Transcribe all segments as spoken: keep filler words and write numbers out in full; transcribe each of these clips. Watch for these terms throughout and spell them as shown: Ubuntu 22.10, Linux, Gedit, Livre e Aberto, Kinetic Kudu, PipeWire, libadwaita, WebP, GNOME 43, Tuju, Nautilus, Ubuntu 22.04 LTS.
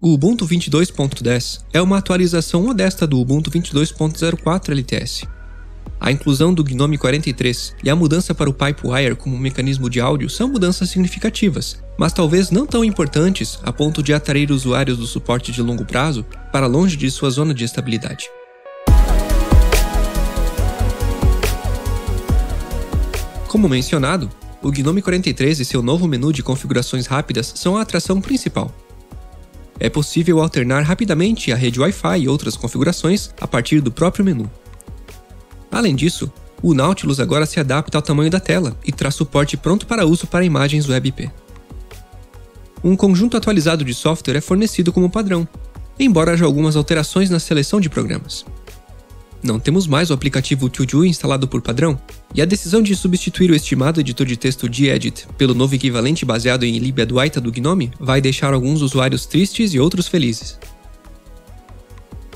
O Ubuntu vinte e dois ponto dez é uma atualização modesta do Ubuntu vinte e dois ponto zero quatro L T S. A inclusão do GNOME quarenta e três e a mudança para o PipeWire como mecanismo de áudio são mudanças significativas, mas talvez não tão importantes a ponto de atrair usuários do suporte de longo prazo para longe de sua zona de estabilidade. Como mencionado, o GNOME quarenta e três e seu novo menu de configurações rápidas são a atração principal. É possível alternar rapidamente a rede Wi-Fi e outras configurações a partir do próprio menu. Além disso, o Nautilus agora se adapta ao tamanho da tela e traz suporte pronto para uso para imagens WebP. Um conjunto atualizado de software é fornecido como padrão, embora haja algumas alterações na seleção de programas. Não temos mais o aplicativo Tuju instalado por padrão, e a decisão de substituir o estimado editor de texto Gedit pelo novo equivalente baseado em libadwaita do GNOME vai deixar alguns usuários tristes e outros felizes.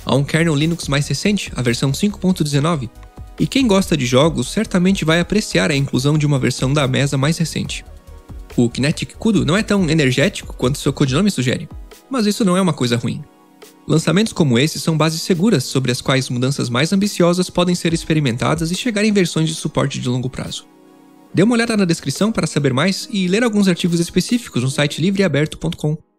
Há um kernel Linux mais recente, a versão cinco ponto dezenove, e quem gosta de jogos certamente vai apreciar a inclusão de uma versão da mesa mais recente. O Kinetic Kudu não é tão energético quanto seu codinome sugere, mas isso não é uma coisa ruim. Lançamentos como esse são bases seguras sobre as quais mudanças mais ambiciosas podem ser experimentadas e chegar em versões de suporte de longo prazo. Dê uma olhada na descrição para saber mais e ler alguns artigos específicos no site livre aberto ponto com.